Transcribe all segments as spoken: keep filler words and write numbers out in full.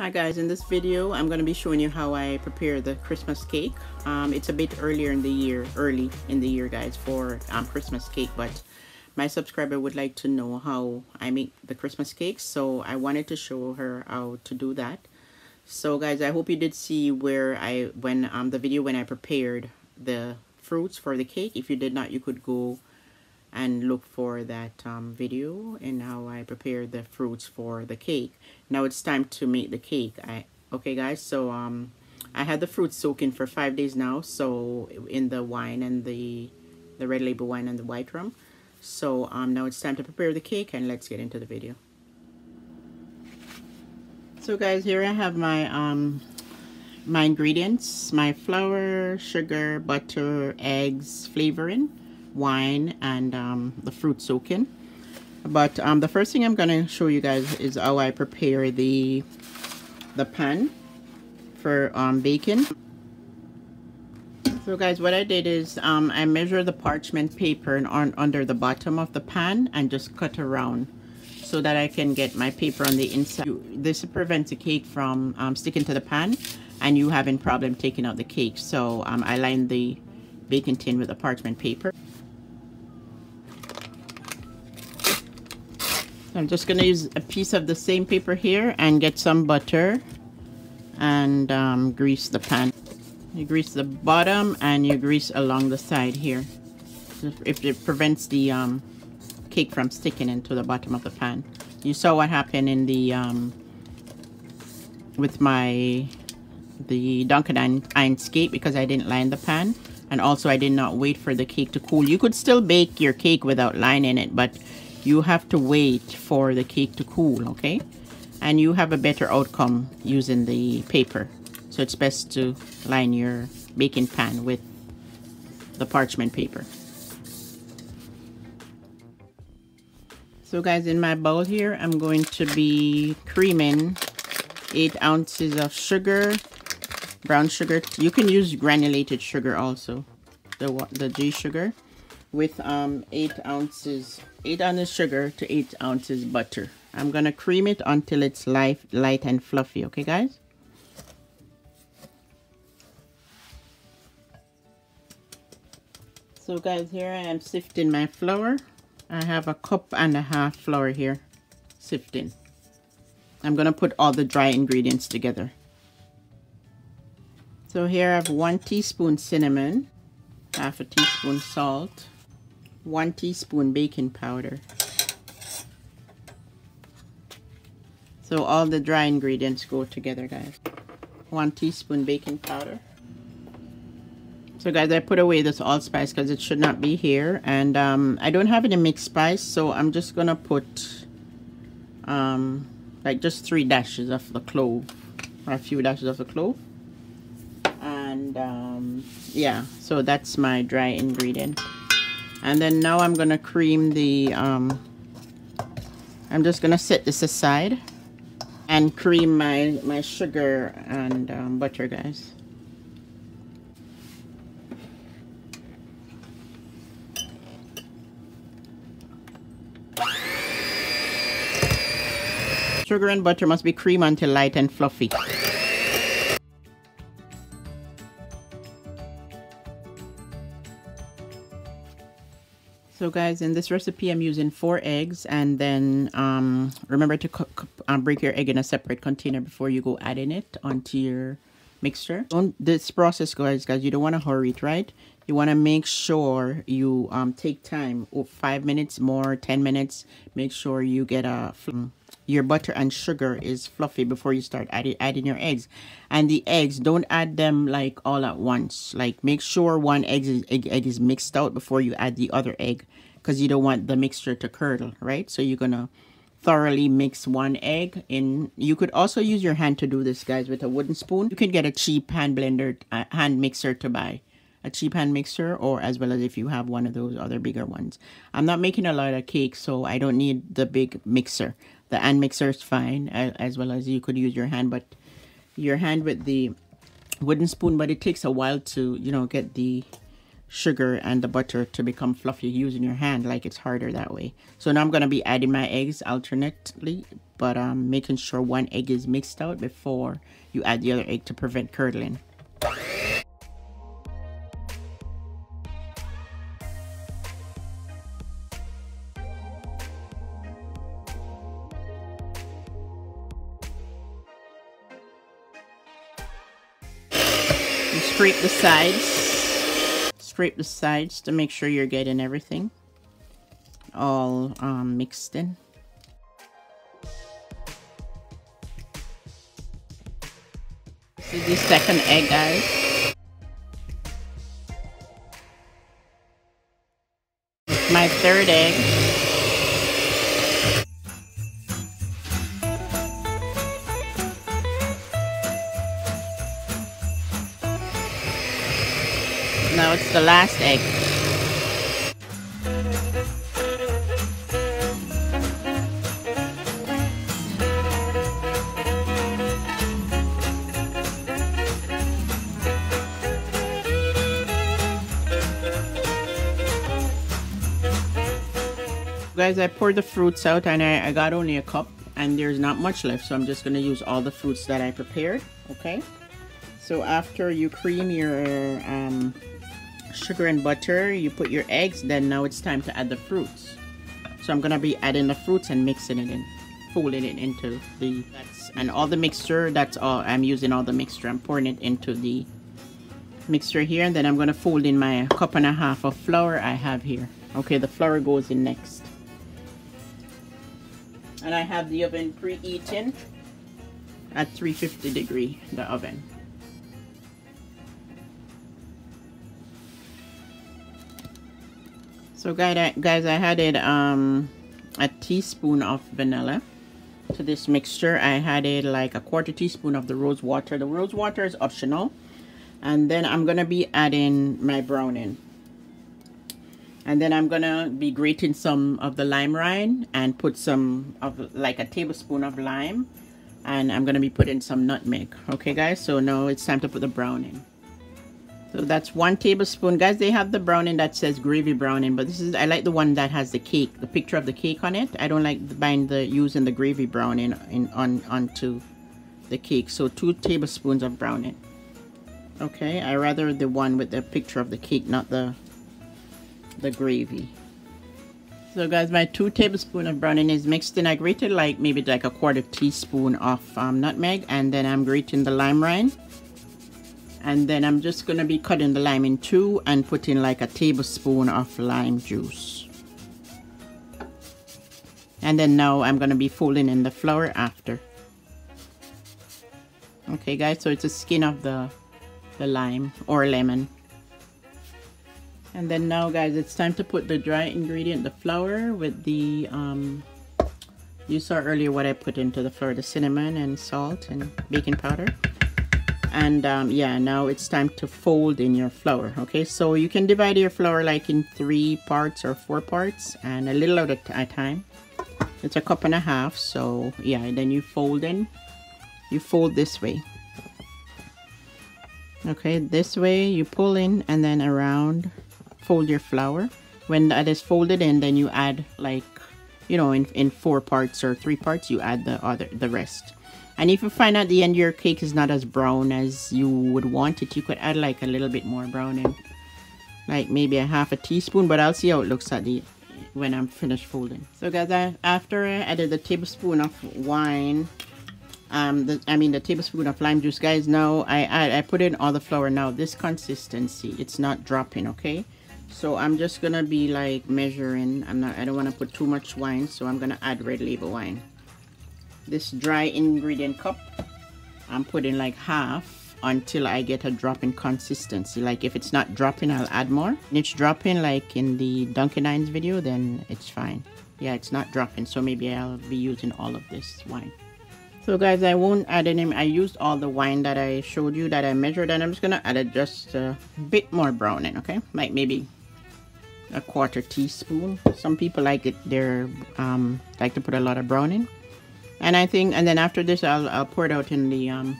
Hi guys, in this video I'm going to be showing you how I prepare the Christmas cake. Um, it's a bit earlier in the year, early in the year guys, for um, Christmas cake, but my subscriber would like to know how I make the Christmas cakes, so I wanted to show her how to do that. So guys, I hope you did see where I when um, the video when I prepared the fruits for the cake. If you did not, you could go and look for that um, video and how I prepare the fruits for the cake. Now it's time to make the cake. I okay guys, so um, I had the fruits soaking for five days now, so in the wine and the the red label wine and the white rum. So um, now it's time to prepare the cake, and let's get into the video. So guys, here I have my um, my ingredients: my flour, sugar, butter, eggs, flavoring, wine, and um, the fruit soaking. But um, the first thing I'm going to show you guys is how I prepare the the pan for um, baking. So guys, what I did is um, I measured the parchment paper and on under the bottom of the pan and just cut around so that I can get my paper on the inside. This prevents the cake from um, sticking to the pan and you having problem taking out the cake. So um, I lined the baking tin with a parchment paper. I'm just going to use a piece of the same paper here and get some butter and um, grease the pan. You grease the bottom and you grease along the side here. If it prevents the um, cake from sticking into the bottom of the pan. You saw what happened in the um, with my the Dunkin' Hines cake because I didn't line the pan, and also I did not wait for the cake to cool. You could still bake your cake without lining it, but you have to wait for the cake to cool, okay? And you have a better outcome using the paper. So it's best to line your baking pan with the parchment paper. So guys, in my bowl here, I'm going to be creaming eight ounces of sugar, brown sugar. You can use granulated sugar also, the, the G sugar, with um, eight ounces eight ounces sugar to eight ounces butter. I'm gonna cream it until it's light, light and fluffy, okay guys? So guys, here I am sifting my flour. I have a cup and a half flour here, sifting. I'm gonna put all the dry ingredients together. So here I have one teaspoon cinnamon, half a teaspoon salt, one teaspoon baking powder. So all the dry ingredients go together, guys. One teaspoon baking powder. So guys, I put away this allspice because it should not be here, and um, I don't have any mixed spice, so I'm just gonna put um, like just three dashes of the clove, or a few dashes of the clove. And um, yeah, so that's my dry ingredient. And then now I'm gonna cream the, um, I'm just gonna set this aside and cream my, my sugar and um, butter, guys. Sugar and butter must be creamed until light and fluffy. So guys, in this recipe, I'm using four eggs, and then um, remember to cook, um, break your egg in a separate container before you go adding it onto your mixture. Don't, this process, guys, guys, you don't want to hurry it, right? You want to make sure you um, take time, oh, five minutes more, ten minutes. Make sure you get a your butter and sugar is fluffy before you start adding adding your eggs. And the eggs, don't add them like all at once. Like make sure one egg is, egg, egg is mixed out before you add the other egg, because you don't want the mixture to curdle, right? So you're gonna thoroughly mix one egg in. You could also use your hand to do this, guys, with a wooden spoon. You could get a cheap hand blender, uh, hand mixer to buy. A cheap hand mixer, or as well as if you have one of those other bigger ones. I'm not making a lot of cake, so I don't need the big mixer. The hand mixer is fine, as well as you could use your hand, but your hand with the wooden spoon, but it takes a while to, you know, get the sugar and the butter to become fluffy using your hand, like it's harder that way. So now I'm going to be adding my eggs alternately, but um, making sure one egg is mixed out before you add the other egg to prevent curdling. You scrape the sides. Scrape the sides to make sure you're getting everything all um, mixed in. This is the second egg, guys. My third egg. Now it's the last egg. Guys, I poured the fruits out and I, I got only a cup and there's not much left, so I'm just going to use all the fruits that I prepared, okay? So after you cream your um, sugar and butter, you put your eggs, then now it's time to add the fruits. So I'm gonna be adding the fruits and mixing it in, folding it into the that's, and all the mixture. That's all I'm using, all the mixture. I'm pouring it into the mixture here, and then I'm gonna fold in my cup and a half of flour I have here. Okay, the flour goes in next, and I have the oven preheating at three fifty degree, the oven. So guys, I added um, a teaspoon of vanilla to this mixture. I added like a quarter teaspoon of the rose water. The rose water is optional. And then I'm going to be adding my browning. And then I'm going to be grating some of the lime rind and put some of like a tablespoon of lime. And I'm going to be putting some nutmeg. Okay guys, so now it's time to put the browning. So that's one tablespoon. Guys, they have the browning that says gravy browning, but this is, I like the one that has the cake, the picture of the cake on it. I don't like the, buying the, using the gravy browning in, on, onto the cake. So two tablespoons of browning. Okay, I rather the one with the picture of the cake, not the, the gravy. So guys, my two tablespoons of browning is mixed in. I grated like maybe like a quarter teaspoon of um, nutmeg, and then I'm grating the lime rind. And then I'm just going to be cutting the lime in two and putting like a tablespoon of lime juice. And then now I'm going to be folding in the flour after. Okay guys, so it's a skin of the, the lime or lemon. And then now guys, it's time to put the dry ingredient, the flour with the, um, you saw earlier what I put into the flour, the cinnamon and salt and baking powder. And um, yeah, now it's time to fold in your flour. Okay, so you can divide your flour like in three parts or four parts and a little at a time. It's a cup and a half, so yeah, and then you fold in, you fold this way. Okay, this way you pull in and then around, fold your flour. When that is folded in, then you add like, you know, in, in four parts or three parts, you add the other, the rest. And if you find at the end your cake is not as brown as you would want it, you could add like a little bit more browning, like maybe a half a teaspoon, but I'll see how it looks at the when I'm finished folding. So guys, I, after I added the tablespoon of wine, um, the, I mean the tablespoon of lime juice, guys, now I, I, I put in all the flour. Now this consistency, it's not dropping, okay? So I'm just gonna be like measuring. I'm not, I don't wanna put too much wine, so I'm gonna add Red Label wine. This dry ingredient cup, I'm putting like half until I get a dropping consistency. Like if it's not dropping, I'll add more. If it's dropping like in the Dunkin' Hines video, then it's fine. Yeah, it's not dropping, so maybe I'll be using all of this wine. So guys, I won't add any, I used all the wine that I showed you that I measured, and I'm just gonna add it just a bit more browning, okay? Like maybe a quarter teaspoon. Some people like it, they're um, like to put a lot of browning. And I think, and then after this, I'll, I'll pour it out in the um,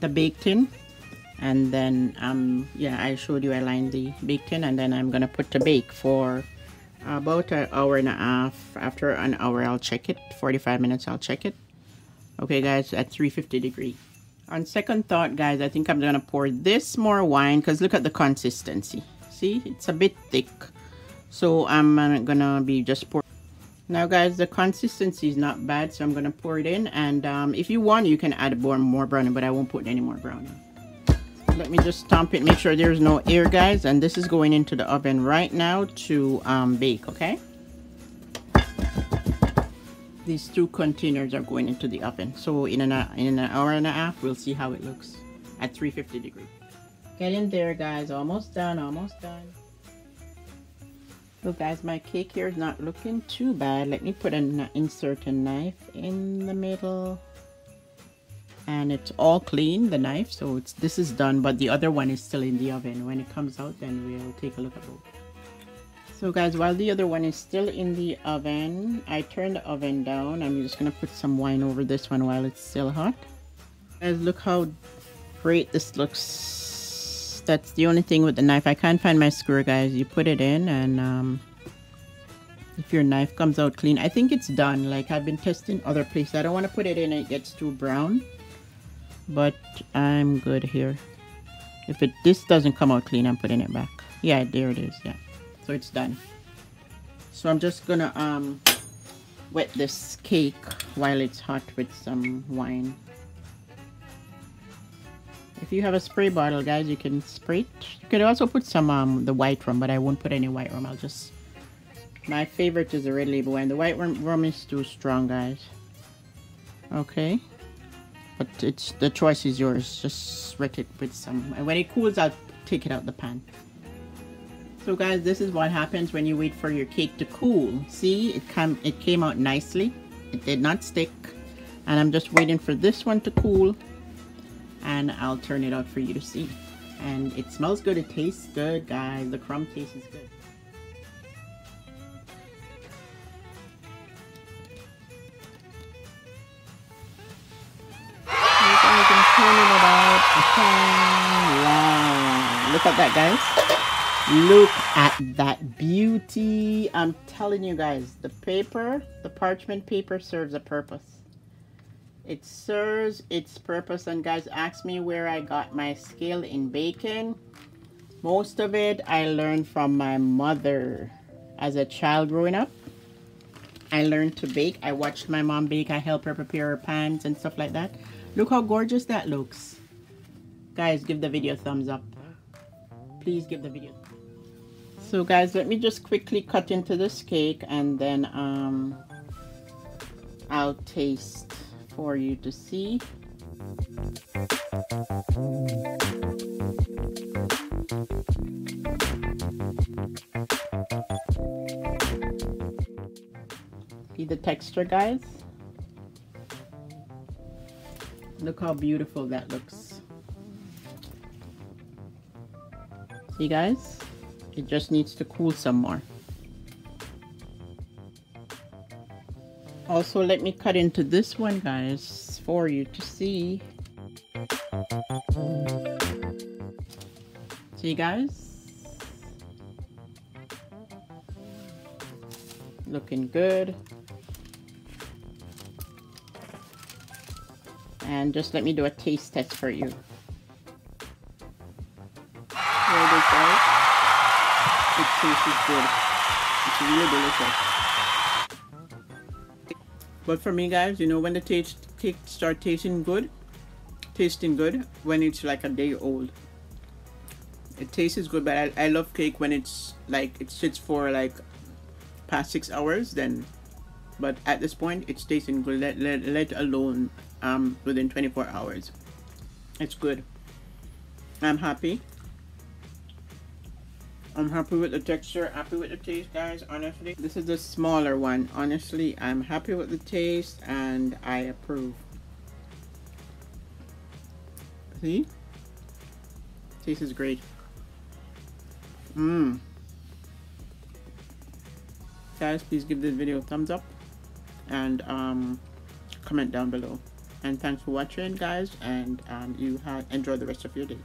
the bake tin and then um yeah, I showed you I lined the baked tin, and then I'm gonna put to bake for about an hour and a half. After an hour I'll check it, forty-five minutes I'll check it. Okay guys, at three fifty degree. On second thought guys, I think I'm gonna pour this more wine, because look at the consistency, see, it's a bit thick, so I'm gonna be just pouring. Now guys, the consistency is not bad, so I'm gonna pour it in, and um, if you want you can add more, more browning, but I won't put any more browning. Let me just stomp it, make sure there's no air guys, and this is going into the oven right now to um, bake. Okay, these two containers are going into the oven, so in an, in an hour and a half we'll see how it looks at three fifty degree. Get in there guys, almost done, almost done. Look guys, my cake here is not looking too bad. Let me put an insert a knife in the middle, and it's all clean, the knife, so it's this is done, but the other one is still in the oven. When it comes out then we'll take a look at both. So guys, while the other one is still in the oven, I turned the oven down. I'm just gonna put some wine over this one while it's still hot. Guys, look how great this looks. That's the only thing with the knife, I can't find my skewer guys. You put it in, and um, if your knife comes out clean, I think it's done. Like, I've been testing other places, I don't want to put it in, it gets too brown, but I'm good here. If it this doesn't come out clean, I'm putting it back. Yeah, there it is. Yeah, so it's done. So I'm just gonna um wet this cake while it's hot with some wine. If you have a spray bottle guys, you can spray it. You could also put some um the white rum, but I won't put any white rum. I'll just, my favorite is the red label wine. The white rum is too strong guys. Okay, but it's, the choice is yours. Just wet it with some, and when it cools I'll take it out the pan. So guys, this is what happens when you wait for your cake to cool. See, it come it came out nicely, it did not stick, and I'm just waiting for this one to cool and I'll turn it out for you to see. And it smells good, it tastes good guys, the crumb taste is good. Wow, look at that guys, look at that beauty. I'm telling you guys, the paper, the parchment paper serves a purpose. It serves its purpose. And guys, ask me where I got my skill in baking. Most of it I learned from my mother. As a child growing up, I learned to bake. I watched my mom bake, I helped her prepare her pans and stuff like that. Look how gorgeous that looks. Guys, give the video a thumbs up. Please give the video. So guys, let me just quickly cut into this cake, and then um, I'll taste for you to see. See the texture guys? Look how beautiful that looks. See guys, it just needs to cool some more. Also, let me cut into this one guys for you to see. See guys, looking good. And just let me do a taste test for you. There it is guys, it tastes good, it's really delicious. But for me guys, you know, when the taste cake start tasting good, tasting good when it's like a day old, it tastes good. But I, I love cake when it's like, it sits for like past six hours, then, but at this point it's tasting good, let, let, let alone um within twenty-four hours. It's good. I'm happy, I'm happy with the texture, happy with the taste guys. Honestly, this is the smaller one. Honestly, I'm happy with the taste and I approve. See, taste is great. Mmm guys, please give this video a thumbs up, and um comment down below. And thanks for watching guys, and um, you have enjoy the rest of your day.